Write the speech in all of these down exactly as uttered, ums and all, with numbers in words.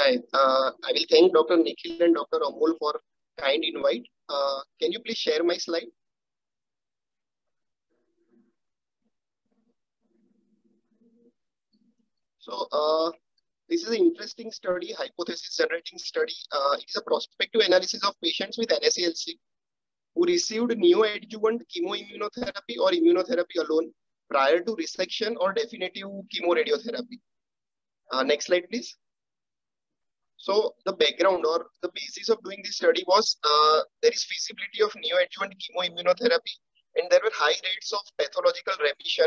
Hi, uh, I will thank Doctor Nikhil and Doctor Amol for kind invite. Uh, can you please share my slide? So uh, this is an interesting study, hypothesis generating study. Uh, it is a prospective analysis of patients with N S C L C who received neoadjuvant chemoimmunotherapy or immunotherapy alone prior to resection or definitive chemoradiotherapy. Uh, next slide, please. So the background or the basis of doing this study was uh, there is feasibility of neoadjuvant chemoimmunotherapy, and there were high rates of pathological remission,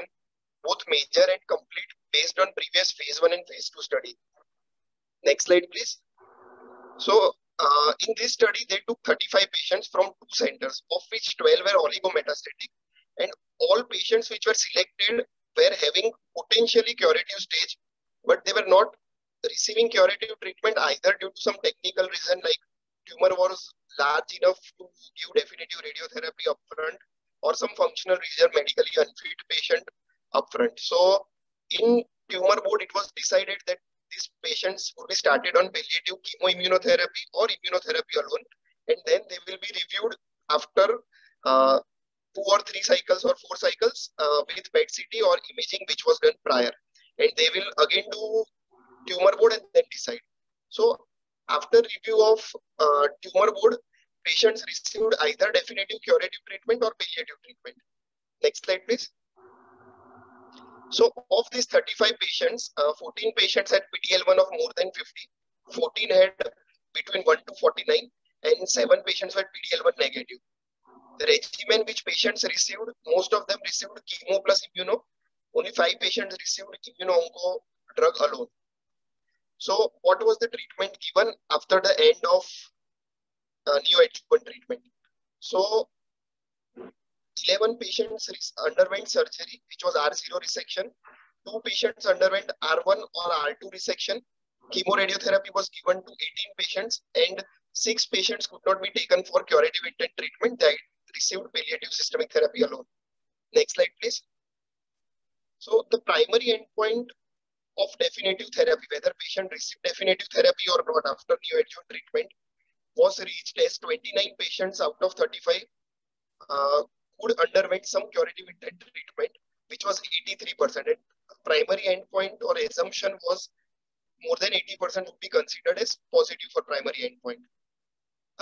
both major and complete, based on previous phase one and phase two study. Next slide, please. So uh, in this study, they took thirty-five patients from two centers, of which twelve were oligometastatic, and all patients which were selected were having potentially curative stage, but they were not receiving curative treatment either due to some technical reason like tumor was large enough to give definitive radiotherapy upfront or some functional reason, medically unfit patient upfront. So in tumor board, it was decided that these patients would be started on palliative chemoimmunotherapy or immunotherapy alone, and then they will be reviewed after uh, two or three cycles or four cycles uh, with P E T C T or imaging which was done prior, and they will again do tumor board and then decide. So after review of uh, tumor board, patients received either definitive curative treatment or palliative treatment. Next slide, please. So of these thirty-five patients, uh, fourteen patients had P D L one of more than fifty, fourteen had between one to forty-nine, and seven patients were P D L one negative. The regimen which patients received, most of them received chemo plus immuno. Only five patients received immuno-onco drug alone. So what was the treatment given after the end of uh, neoadjuvant treatment? So eleven patients underwent surgery, which was R zero resection. Two patients underwent R one or R two resection. Chemoradiotherapy was given to eighteen patients, and six patients could not be taken for curative intent treatment. They received palliative systemic therapy alone. Next slide, please. So the primary endpoint of definitive therapy, whether patient received definitive therapy or not after neoadjuvant treatment, was reached as twenty-nine patients out of thirty-five uh, who underwent some curative intent treatment, which was eighty-three percent. And primary endpoint or assumption was more than eighty percent would be considered as positive for primary endpoint.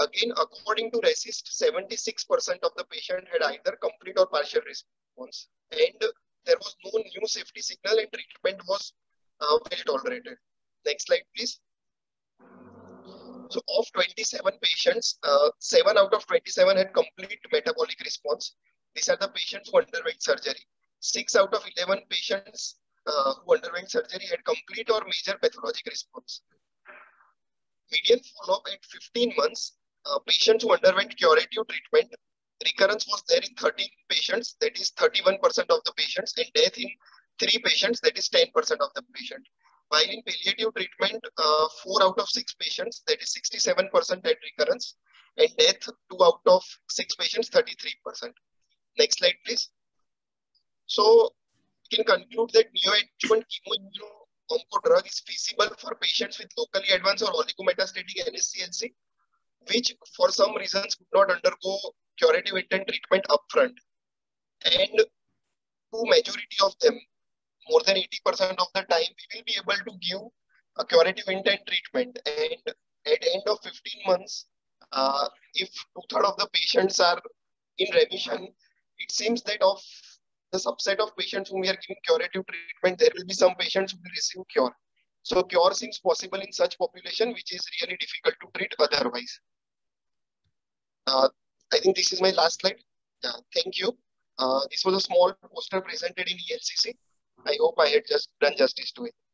Again, according to RECIST, seventy-six percent of the patient had either complete or partial response, and there was no new safety signal, and treatment was Uh, well tolerated. Next slide, please. So of twenty-seven patients, uh, seven out of twenty-seven had complete metabolic response. These are the patients who underwent surgery. Six out of eleven patients uh, who underwent surgery had complete or major pathologic response. Median follow-up at fifteen months, uh, patients who underwent curative treatment, recurrence was there in thirteen patients, that is thirty-one percent of the patients, and death in three patients, that is ten percent of the patient. While in palliative treatment, uh, four out of six patients, that is sixty-seven percent had recurrence, and death, two out of six patients, thirty-three percent. Next slide, please. So we can conclude that neoadjuvant chemoimmuno-onco drug is feasible for patients with locally advanced or oligometastatic N S C L C, which for some reasons could not undergo curative intent treatment upfront. And to majority of them, more than eighty percent of the time, we will be able to give a curative intent treatment. And at the end of fifteen months, uh, if two-thirds of the patients are in remission, it seems that of the subset of patients whom we are giving curative treatment, there will be some patients who will receive cure. So cure seems possible in such population, which is really difficult to treat otherwise. Uh, I think this is my last slide. Yeah, thank you. Uh, this was a small poster presented in E L C C. I hope I had just done justice to it.